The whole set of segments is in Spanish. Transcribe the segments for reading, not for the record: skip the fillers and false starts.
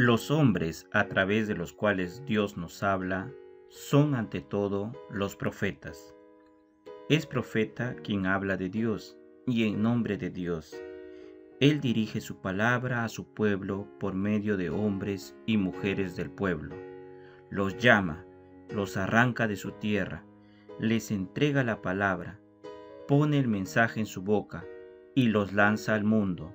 Los hombres a través de los cuales Dios nos habla son ante todo los profetas. Es profeta quien habla de Dios y en nombre de Dios. Él dirige su palabra a su pueblo por medio de hombres y mujeres del pueblo. Los llama, los arranca de su tierra, les entrega la palabra, pone el mensaje en su boca y los lanza al mundo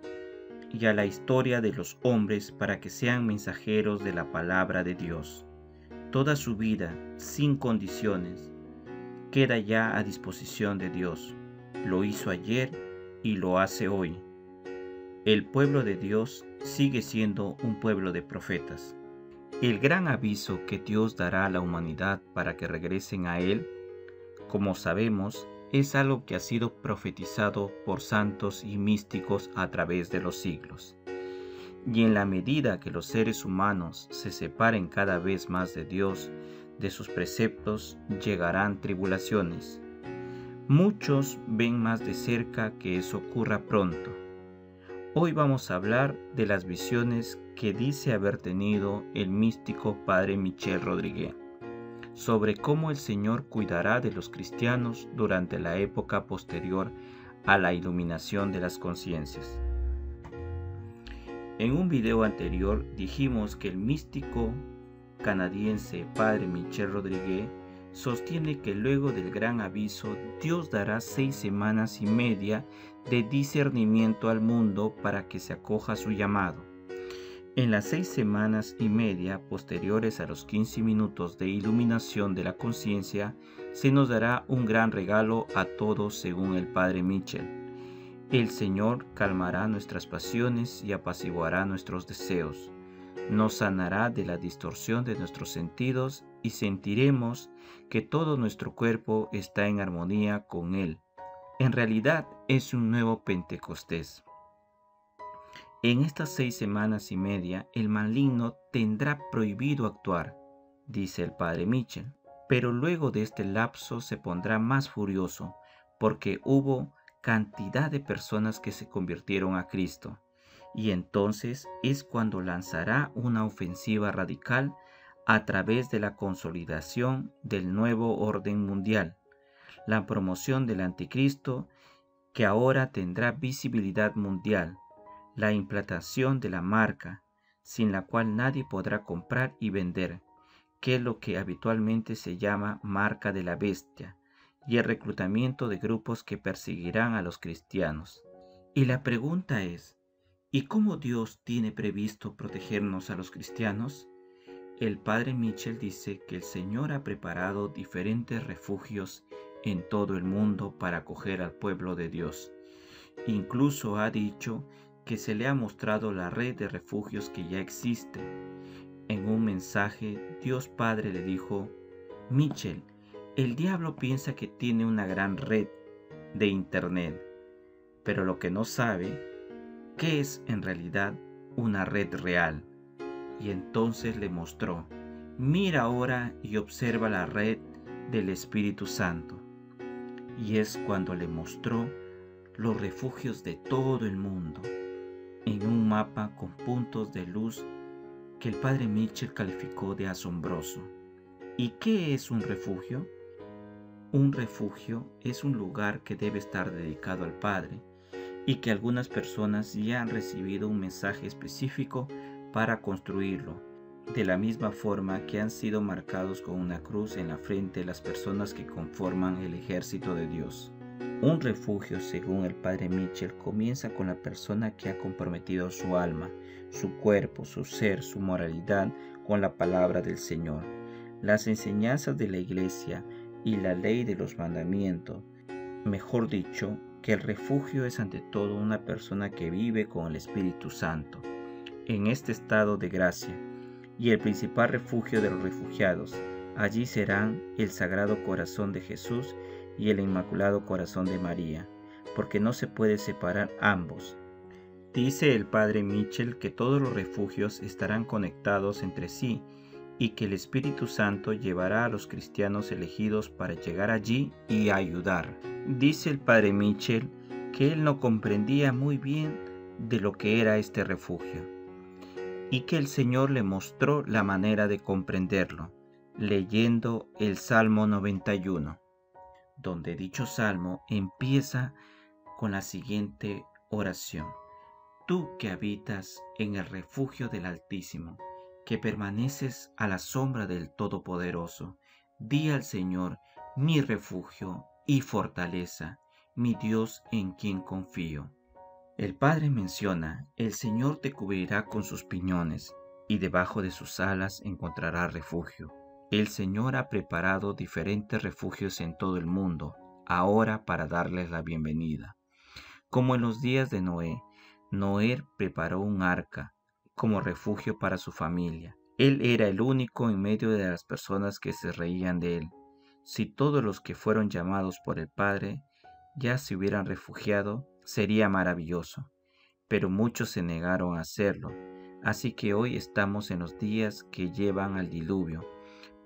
y a la historia de los hombres para que sean mensajeros de la palabra de Dios. Toda su vida, sin condiciones, queda ya a disposición de Dios. Lo hizo ayer y lo hace hoy. El pueblo de Dios sigue siendo un pueblo de profetas. El gran aviso que Dios dará a la humanidad para que regresen a Él, como sabemos, es algo que ha sido profetizado por santos y místicos a través de los siglos. Y en la medida que los seres humanos se separen cada vez más de Dios, de sus preceptos, llegarán tribulaciones. Muchos ven más de cerca que eso ocurra pronto. Hoy vamos a hablar de las visiones que dice haber tenido el místico Padre Michel Rodrigue, sobre cómo el Señor cuidará de los cristianos durante la época posterior a la iluminación de las conciencias. En un video anterior dijimos que el místico canadiense Padre Michel Rodrigue sostiene que luego del gran aviso Dios dará 6 semanas y media de discernimiento al mundo para que se acoja a su llamado. En las 6 semanas y media posteriores a los 15 minutos de iluminación de la conciencia, se nos dará un gran regalo a todos según el Padre Michel. El Señor calmará nuestras pasiones y apaciguará nuestros deseos. Nos sanará de la distorsión de nuestros sentidos y sentiremos que todo nuestro cuerpo está en armonía con Él. En realidad es un nuevo Pentecostés. En estas 6 semanas y media, el maligno tendrá prohibido actuar, dice el Padre Michel. Pero luego de este lapso se pondrá más furioso, porque hubo cantidad de personas que se convirtieron a Cristo. Y entonces es cuando lanzará una ofensiva radical a través de la consolidación del nuevo orden mundial, la promoción del anticristo, que ahora tendrá visibilidad mundial, la implantación de la marca, sin la cual nadie podrá comprar y vender, que es lo que habitualmente se llama marca de la bestia, y el reclutamiento de grupos que perseguirán a los cristianos. Y la pregunta es, ¿y cómo Dios tiene previsto protegernos a los cristianos? El Padre Michel dice que el Señor ha preparado diferentes refugios en todo el mundo para acoger al pueblo de Dios. Incluso ha dicho que se le ha mostrado la red de refugios que ya existe. En un mensaje, Dios Padre le dijo, Michel, el diablo piensa que tiene una gran red de internet, pero lo que no sabe, ¿qué es en realidad una red real? Y entonces le mostró, mira ahora y observa la red del Espíritu Santo. Y es cuando le mostró los refugios de todo el mundo, en un mapa con puntos de luz que el Padre Michel calificó de asombroso. ¿Y qué es un refugio? Un refugio es un lugar que debe estar dedicado al Padre y que algunas personas ya han recibido un mensaje específico para construirlo, de la misma forma que han sido marcados con una cruz en la frente las personas que conforman el ejército de Dios. Un refugio, según el Padre Michel, comienza con la persona que ha comprometido su alma, su cuerpo, su ser, su moralidad con la palabra del Señor, las enseñanzas de la Iglesia y la ley de los mandamientos. Mejor dicho, que el refugio es ante todo una persona que vive con el Espíritu Santo, en este estado de gracia, y el principal refugio de los refugiados. Allí serán el Sagrado Corazón de Jesús y el Inmaculado Corazón de María, porque no se puede separar ambos. Dice el Padre Michel que todos los refugios estarán conectados entre sí y que el Espíritu Santo llevará a los cristianos elegidos para llegar allí y ayudar. Dice el Padre Michel que él no comprendía muy bien de lo que era este refugio. y que el Señor le mostró la manera de comprenderlo, leyendo el Salmo 91, donde dicho salmo empieza con la siguiente oración: Tú que habitas en el refugio del Altísimo, que permaneces a la sombra del Todopoderoso, di al Señor, mi refugio y fortaleza, mi Dios en quien confío. El Padre menciona, el Señor te cubrirá con sus piñones, y debajo de sus alas encontrará refugio. El Señor ha preparado diferentes refugios en todo el mundo, ahora para darles la bienvenida. Como en los días de Noé, Noé preparó un arca como refugio para su familia. Él era el único en medio de las personas que se reían de él. Si todos los que fueron llamados por el Padre ya se hubieran refugiado, sería maravilloso, pero muchos se negaron a hacerlo, así que hoy estamos en los días que llevan al diluvio,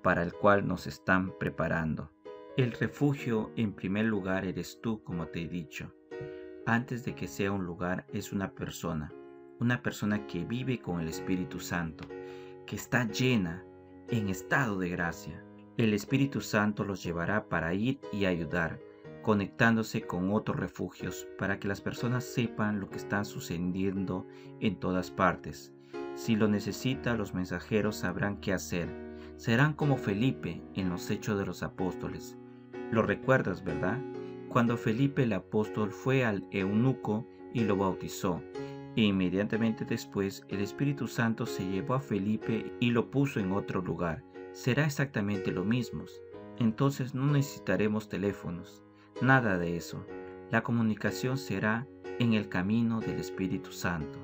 para el cual nos están preparando. El refugio en primer lugar eres tú, como te he dicho. Antes de que sea un lugar, es una persona que vive con el Espíritu Santo, que está llena, en estado de gracia. El Espíritu Santo los llevará para ir y ayudar, conectándose con otros refugios para que las personas sepan lo que está sucediendo en todas partes. Si lo necesita, los mensajeros sabrán qué hacer. Serán como Felipe en los Hechos de los Apóstoles. Lo recuerdas, ¿verdad? Cuando Felipe el apóstol fue al eunuco y lo bautizó, e inmediatamente después el Espíritu Santo se llevó a Felipe y lo puso en otro lugar. Será exactamente lo mismo. Entonces no necesitaremos teléfonos, nada de eso. La comunicación será en el camino del Espíritu Santo.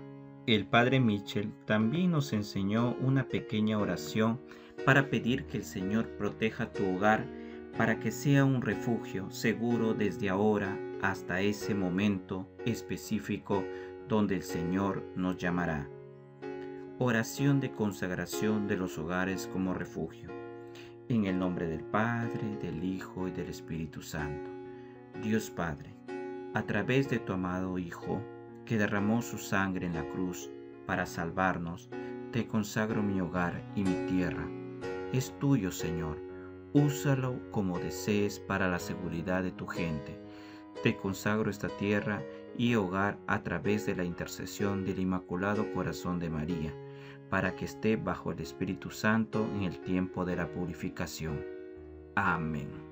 El Padre Michel también nos enseñó una pequeña oración para pedir que el Señor proteja tu hogar para que sea un refugio seguro desde ahora hasta ese momento específico donde el Señor nos llamará. Oración de consagración de los hogares como refugio. En el nombre del Padre, del Hijo y del Espíritu Santo. Dios Padre, a través de tu amado Hijo, que derramó su sangre en la cruz para salvarnos, te consagro mi hogar y mi tierra. Es tuyo, Señor. Úsalo como desees para la seguridad de tu gente. Te consagro esta tierra y hogar a través de la intercesión del Inmaculado Corazón de María, para que esté bajo el Espíritu Santo en el tiempo de la purificación. Amén.